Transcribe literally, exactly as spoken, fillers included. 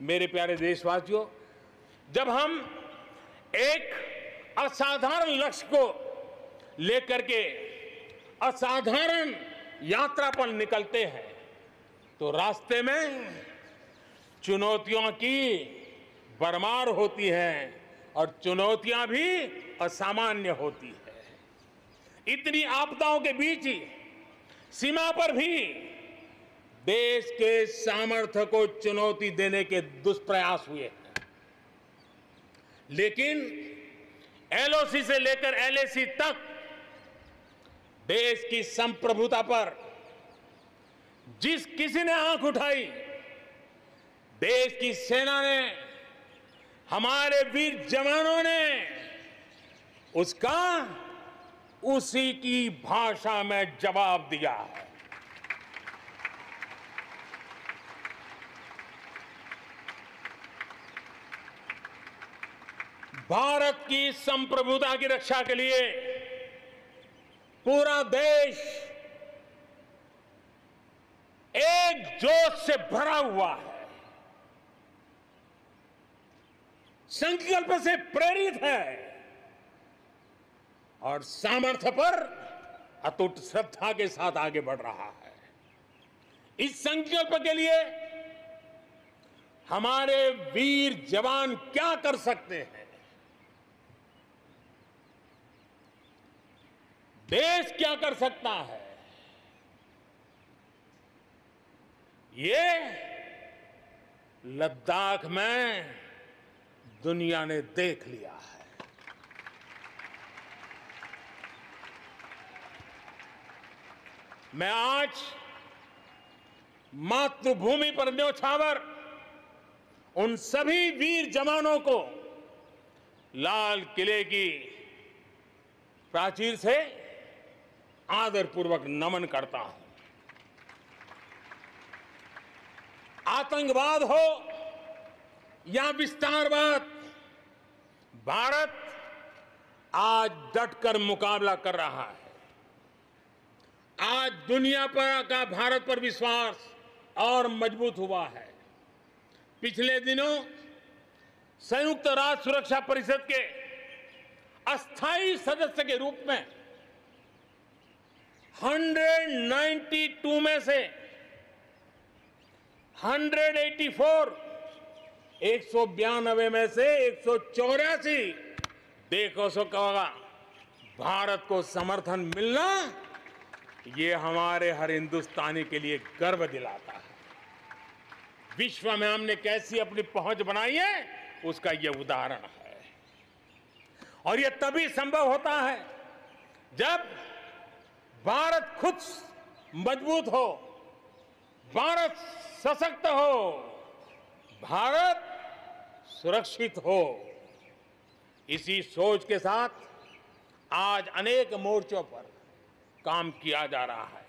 मेरे प्यारे देशवासियों, जब हम एक असाधारण लक्ष्य को लेकर के असाधारण यात्रा पर निकलते हैं तो रास्ते में चुनौतियों की भरमार होती है और चुनौतियां भी असामान्य होती है। इतनी आपदाओं के बीच ही सीमा पर भी देश के सामर्थ्य को चुनौती देने के दुष्प्रयास हुए हैं, लेकिन एलओसी से लेकर एलएसी तक देश की संप्रभुता पर जिस किसी ने आंख उठाई, देश की सेना ने, हमारे वीर जवानों ने उसका उसी की भाषा में जवाब दिया। भारत की संप्रभुता की रक्षा के लिए पूरा देश एक जोश से भरा हुआ है, संकल्प से प्रेरित है और सामर्थ्य पर अटूट श्रद्धा के साथ आगे बढ़ रहा है। इस संकल्प के लिए हमारे वीर जवान क्या कर सकते हैं? देश क्या कर सकता है? ये लद्दाख में दुनिया ने देख लिया है। मैं आज मातृभूमि पर न्योछावर उन सभी वीर जवानों को लाल किले की प्राचीर से आदरपूर्वक नमन करता हूं। आतंकवाद हो या विस्तारवाद, भारत आज डटकर मुकाबला कर रहा है। आज दुनिया पर का भारत पर विश्वास और मजबूत हुआ है। पिछले दिनों संयुक्त राष्ट्र सुरक्षा परिषद के अस्थायी सदस्य के रूप में एक सौ बानवे में से एक सौ चौरासी, एक सौ बानवे में से एक सौ चौरासी देखो सो कहा भारत को समर्थन मिलना, ये हमारे हर हिंदुस्तानी के लिए गर्व दिलाता है। विश्व में हमने कैसी अपनी पहुंच बनाई है उसका ये उदाहरण है। और ये तभी संभव होता है जब भारत खुद मजबूत हो, भारत सशक्त हो, भारत सुरक्षित हो। इसी सोच के साथ आज अनेक मोर्चों पर काम किया जा रहा है।